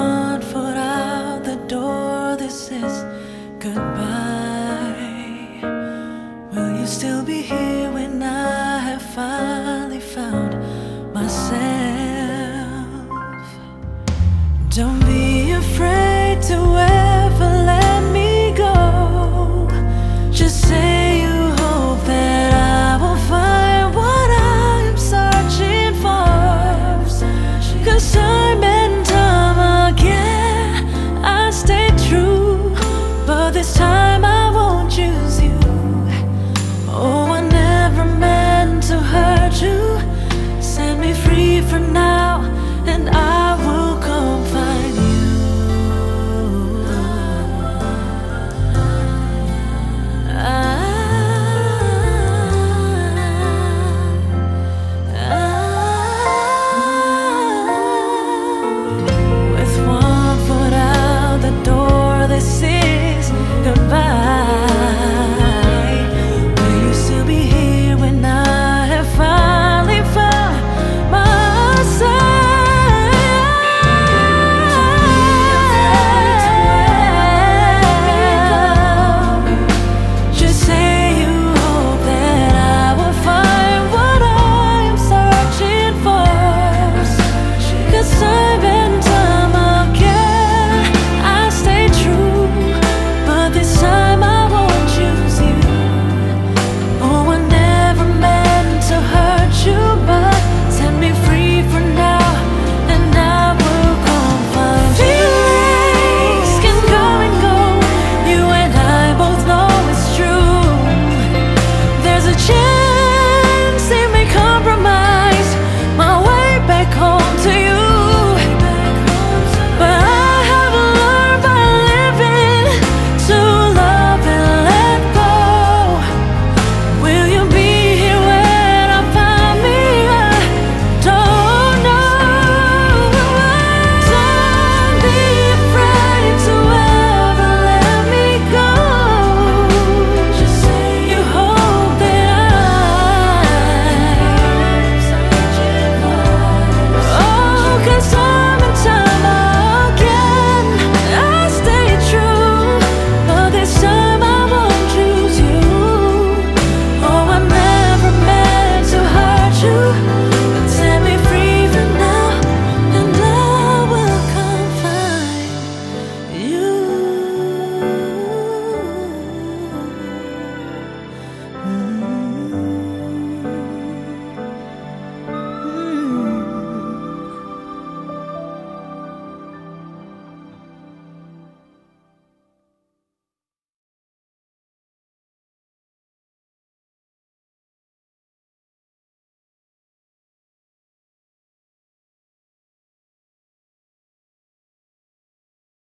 one foot out the door, this is goodbye. Will you still be here when I have finally found myself? Don't be afraid to wait.